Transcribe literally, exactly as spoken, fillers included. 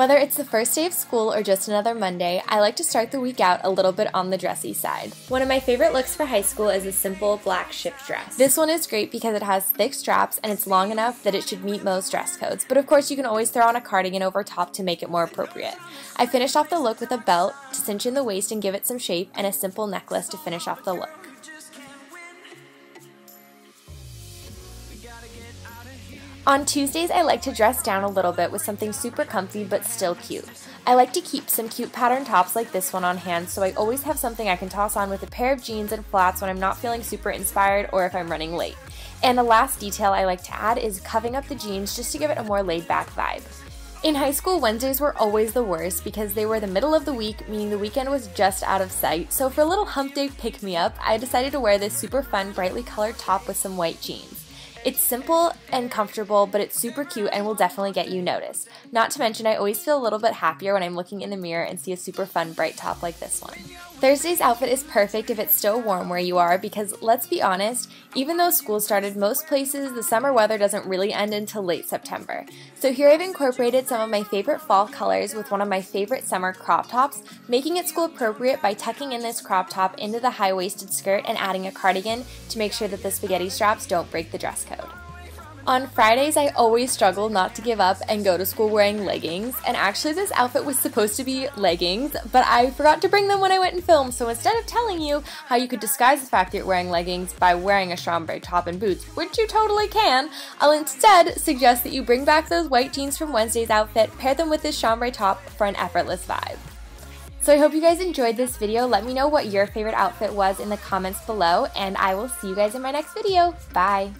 Whether it's the first day of school or just another Monday, I like to start the week out a little bit on the dressy side. One of my favorite looks for high school is a simple black ship dress. This one is great because it has thick straps and it's long enough that it should meet most dress codes, but of course you can always throw on a cardigan over top to make it more appropriate. I finished off the look with a belt to cinch in the waist and give it some shape, and a simple necklace to finish off the look. On Tuesdays, I like to dress down a little bit with something super comfy but still cute. I like to keep some cute pattern tops like this one on hand, so I always have something I can toss on with a pair of jeans and flats when I'm not feeling super inspired or if I'm running late. And the last detail I like to add is cuffing up the jeans just to give it a more laid-back vibe. In high school, Wednesdays were always the worst because they were the middle of the week, meaning the weekend was just out of sight, so for a little hump day pick-me-up, I decided to wear this super fun, brightly colored top with some white jeans. It's simple and comfortable, but it's super cute and will definitely get you noticed. Not to mention, I always feel a little bit happier when I'm looking in the mirror and see a super fun bright top like this one. Thursday's outfit is perfect if it's still warm where you are because, let's be honest, even though school started most places, the summer weather doesn't really end until late September. So here I've incorporated some of my favorite fall colors with one of my favorite summer crop tops, making it school appropriate by tucking in this crop top into the high-waisted skirt and adding a cardigan to make sure that the spaghetti straps don't break the dress code. Code. On Fridays, I always struggle not to give up and go to school wearing leggings, and actually this outfit was supposed to be leggings, but I forgot to bring them when I went and filmed, so instead of telling you how you could disguise the fact that you're wearing leggings by wearing a Schomburg top and boots, which you totally can, I'll instead suggest that you bring back those white jeans from Wednesday's outfit, pair them with this Schomburg top for an effortless vibe. So I hope you guys enjoyed this video. Let me know what your favorite outfit was in the comments below, and I will see you guys in my next video. Bye!